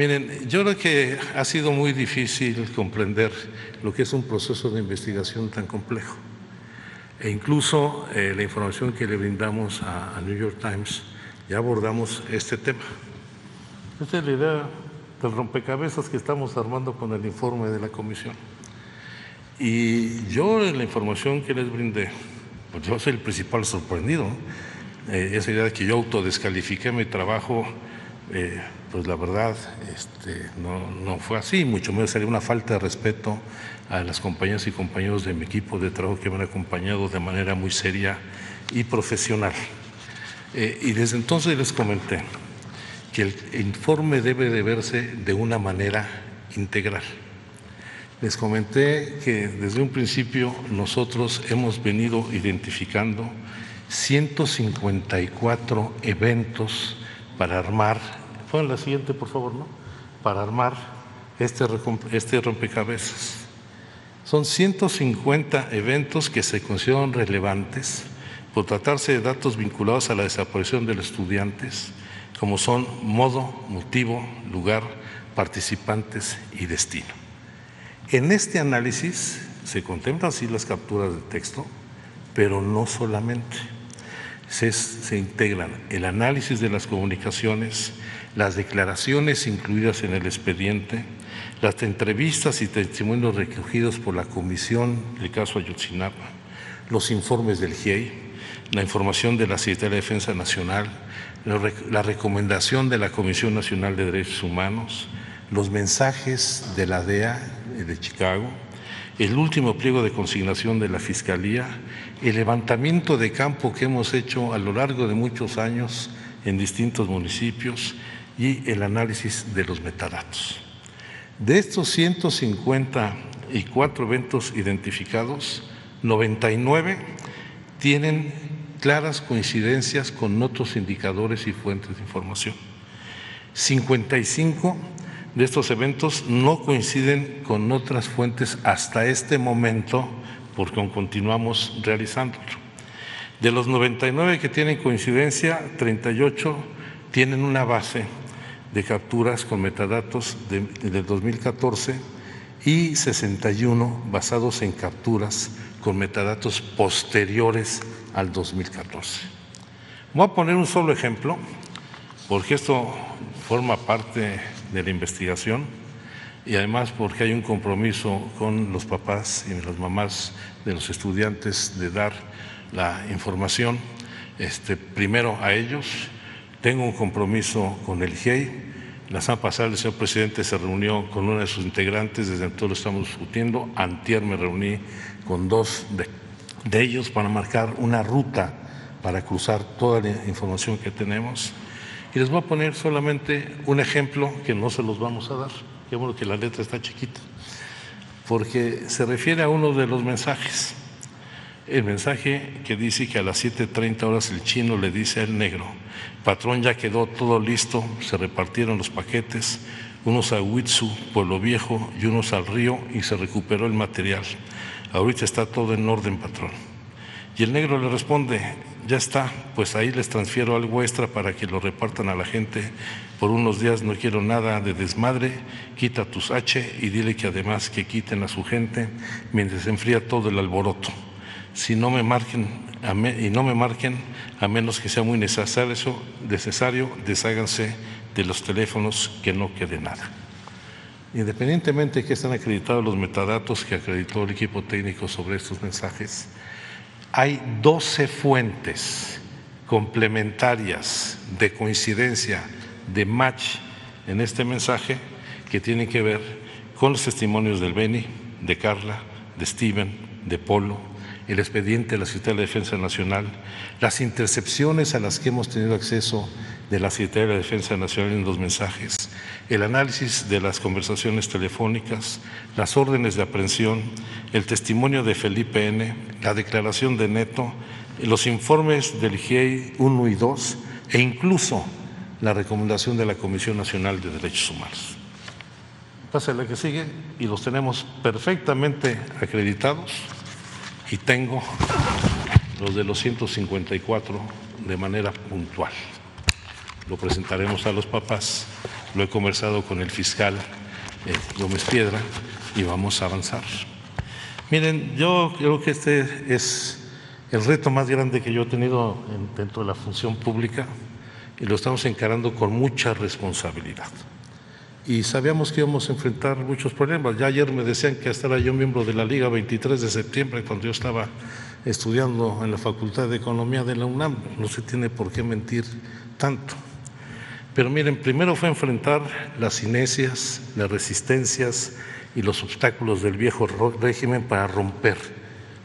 Miren, yo creo que ha sido muy difícil comprender lo que es un proceso de investigación tan complejo. E incluso la información que le brindamos a New York Times ya abordamos este tema. Esta es la idea del rompecabezas que estamos armando con el informe de la comisión. Y yo, en la información que les brindé, pues yo soy el principal sorprendido. Esa idea de que yo autodescalifiqué mi trabajo, pues la verdad no fue así, mucho menos sería una falta de respeto a las compañeras y compañeros de mi equipo de trabajo que me han acompañado de manera muy seria y profesional. Y desde entonces les comenté que el informe debe de verse de una manera integral. Les comenté que desde un principio nosotros hemos venido identificando 154 eventos para armar, pon la siguiente por favor, ¿no? Para armar este rompecabezas. Son 150 eventos que se consideran relevantes por tratarse de datos vinculados a la desaparición de los estudiantes, como son modo, motivo, lugar, participantes y destino. En este análisis se contemplan sí las capturas de texto, pero no solamente. Se integran el análisis de las comunicaciones, las declaraciones incluidas en el expediente, las entrevistas y testimonios recogidos por la comisión del caso Ayotzinapa, los informes del GIEI, la información de la Secretaría de Defensa Nacional, la recomendación de la Comisión Nacional de Derechos Humanos, los mensajes de la DEA de Chicago, el último pliego de consignación de la Fiscalía, el levantamiento de campo que hemos hecho a lo largo de muchos años en distintos municipios y el análisis de los metadatos. De estos 154 eventos identificados, 99 tienen claras coincidencias con otros indicadores y fuentes de información. 55 de estos eventos no coinciden con otras fuentes hasta este momento, porque aún continuamos realizándolo. De los 99 que tienen coincidencia, 38 tienen una base de capturas con metadatos del 2014 y 61 basados en capturas con metadatos posteriores al 2014. Voy a poner un solo ejemplo, porque esto forma parte de la investigación y además porque hay un compromiso con los papás y las mamás de los estudiantes de dar la información primero a ellos. Tengo un compromiso con el GIEI. La semana pasada el señor presidente se reunió con uno de sus integrantes, desde entonces lo estamos discutiendo. Antier me reuní con dos de ellos para marcar una ruta para cruzar toda la información que tenemos. Y les voy a poner solamente un ejemplo que no se los vamos a dar. Qué bueno que la letra está chiquita, porque se refiere a uno de los mensajes. El mensaje que dice que a las 7:30 horas el chino le dice al negro: patrón, ya quedó todo listo, se repartieron los paquetes, unos a Huitzu, Pueblo Viejo, y unos al río, y se recuperó el material. Ahorita está todo en orden, patrón. Y el negro le responde: ya está, pues ahí les transfiero algo extra para que lo repartan a la gente. Por unos días no quiero nada de desmadre, quita tus H y dile que además que quiten a su gente mientras se enfría todo el alboroto. Si no me marquen, a menos que sea muy necesario, desháganse de los teléfonos, que no quede nada. Independientemente de que están acreditados los metadatos que acreditó el equipo técnico sobre estos mensajes, hay 12 fuentes complementarias de coincidencia, de match en este mensaje, que tienen que ver con los testimonios del Beni, de Carla, de Steven, de Polo, el expediente de la Secretaría de Defensa Nacional, las intercepciones a las que hemos tenido acceso de la Secretaría de Defensa Nacional en los mensajes, el análisis de las conversaciones telefónicas, las órdenes de aprehensión, el testimonio de Felipe N., la declaración de Neto, los informes del GIEI 1 y 2 e incluso la recomendación de la Comisión Nacional de Derechos Humanos. Pasa la que sigue, y los tenemos perfectamente acreditados, y tengo los de los 154 de manera puntual. Lo presentaremos a los papás Lo he conversado con el fiscal Gómez Piedra y vamos a avanzar. Miren, yo creo que este es el reto más grande que yo he tenido dentro de la función pública y lo estamos encarando con mucha responsabilidad. Y sabíamos que íbamos a enfrentar muchos problemas. Ya ayer me decían que hasta era yo miembro de la Liga 23 de septiembre cuando yo estaba estudiando en la Facultad de Economía de la UNAM. No se tiene por qué mentir tanto. Pero miren, primero fue enfrentar las inercias, las resistencias y los obstáculos del viejo régimen para romper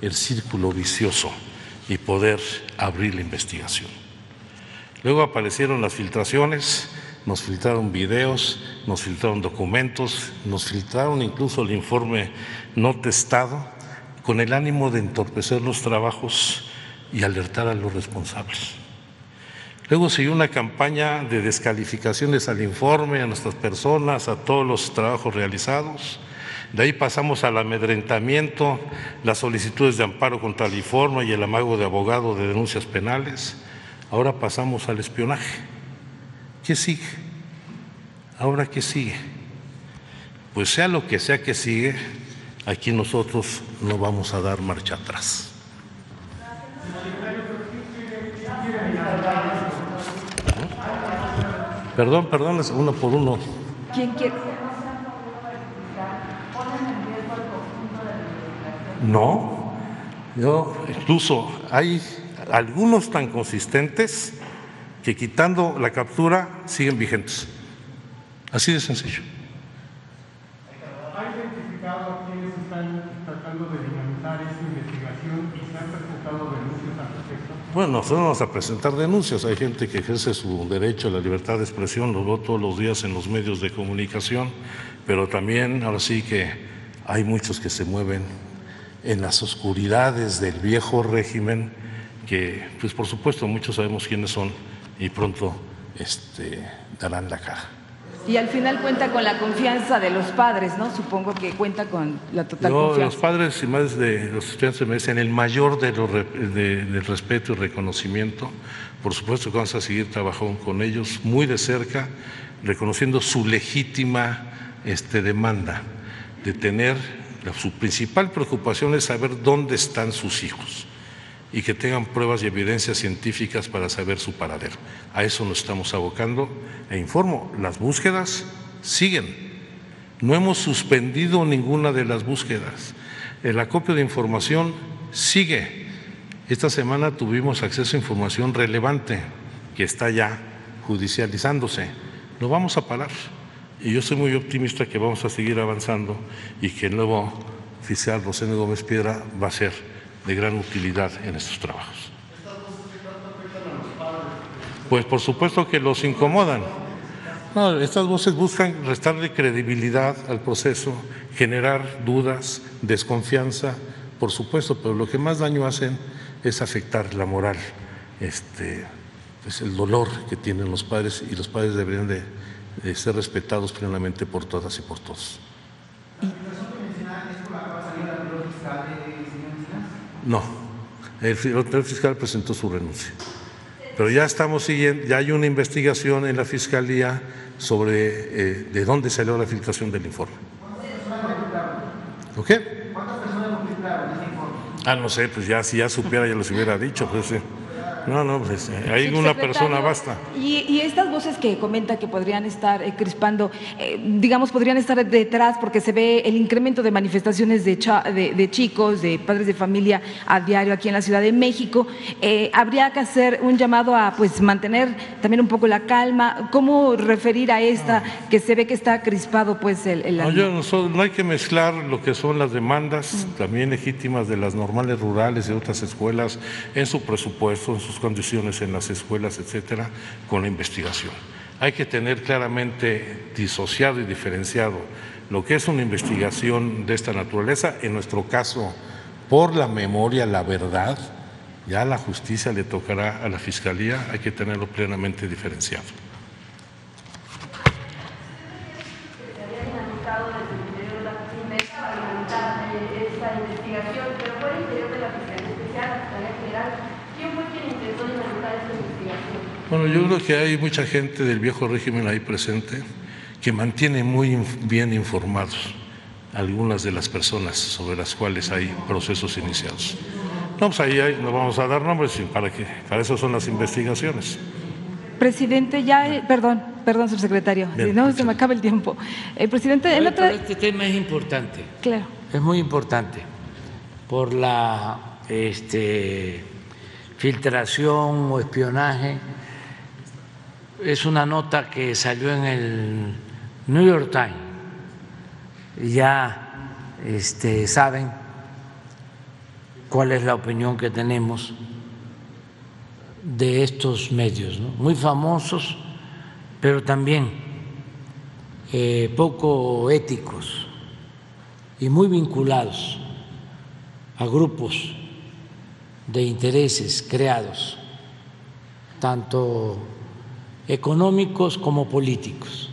el círculo vicioso y poder abrir la investigación. Luego aparecieron las filtraciones. Nos filtraron videos, nos filtraron documentos, nos filtraron incluso el informe no testado con el ánimo de entorpecer los trabajos y alertar a los responsables. Luego siguió una campaña de descalificaciones al informe, a nuestras personas, a todos los trabajos realizados. De ahí pasamos al amedrentamiento, las solicitudes de amparo contra el informe y el amago de abogado de denuncias penales. Ahora pasamos al espionaje. ¿Qué sigue? ¿Ahora qué sigue? Pues sea lo que sea que sigue, aquí nosotros no vamos a dar marcha atrás. Perdón, uno por uno. ¿Quién quiere? No, yo incluso hay algunos tan consistentes que quitando la captura siguen vigentes. Así de sencillo. ¿Ha identificado a quienes están tratando de dinamizar esta investigación y se han presentado denuncias al respecto? Bueno, nosotros vamos a presentar denuncias. Hay gente que ejerce su derecho a la libertad de expresión, lo veo todos los días en los medios de comunicación, pero también ahora sí que hay muchos que se mueven en las oscuridades del viejo régimen que, pues por supuesto, muchos sabemos quiénes son. Y pronto darán la cara. Y al final cuenta con la confianza de los padres, ¿no? Supongo que cuenta con la total confianza. Los padres y más de los estudiantes merecen el mayor del respeto y reconocimiento. Por supuesto que vamos a seguir trabajando con ellos muy de cerca, reconociendo su legítima demanda de tener, su principal preocupación es saber dónde están sus hijos y que tengan pruebas y evidencias científicas para saber su paradero. A eso nos estamos abocando e informo, las búsquedas siguen. No hemos suspendido ninguna de las búsquedas. El acopio de información sigue. Esta semana tuvimos acceso a información relevante que está ya judicializándose. No vamos a parar y yo soy muy optimista que vamos a seguir avanzando y que el nuevo fiscal Rosendo Gómez Piedra va a ser de gran utilidad en estos trabajos. Pues por supuesto que los incomodan. No, estas voces buscan restarle credibilidad al proceso, generar dudas, desconfianza, por supuesto, pero lo que más daño hacen es afectar la moral, pues el dolor que tienen los padres, y los padres deberían de ser respetados plenamente por todas y por todos. No, el otro fiscal presentó su renuncia, pero ya estamos siguiendo, ya hay una investigación en la Fiscalía sobre de dónde salió la filtración del informe. ¿Cuántas personas lo filtraron? ¿Qué? ¿Cuántas personas lo filtraron ese informe? Ah, no sé, pues ya si ya supiera ya los hubiera dicho, pues sí. No, pues ahí una persona basta. Y estas voces que comenta que podrían estar crispando, digamos, podrían estar detrás porque se ve el incremento de manifestaciones de chicos, de padres de familia a diario aquí en la Ciudad de México. Habría que hacer un llamado a pues mantener también un poco la calma. ¿Cómo referir a esta que se ve que está crispado pues el no hay que mezclar lo que son las demandas también legítimas de las normales rurales y otras escuelas en su presupuesto, en sus condiciones en las escuelas, etcétera, con la investigación. Hay que tener claramente disociado y diferenciado lo que es una investigación de esta naturaleza, en nuestro caso, por la memoria, la verdad, ya la justicia le tocará a la Fiscalía, hay que tenerlo plenamente diferenciado. Bueno, yo creo que hay mucha gente del viejo régimen ahí presente que mantiene muy bien informados algunas de las personas sobre las cuales hay procesos iniciados. No, pues ahí no vamos a dar nombres, para eso son las investigaciones. Presidente, perdón, subsecretario, bien, no, se me acaba el tiempo. Presidente, el otro... Este tema es importante. Claro. Es muy importante por la filtración o espionaje. Es una nota que salió en el New York Times. Ya saben cuál es la opinión que tenemos de estos medios, ¿no? Muy famosos, pero también poco éticos y muy vinculados a grupos de intereses creados, tanto económicos como políticos.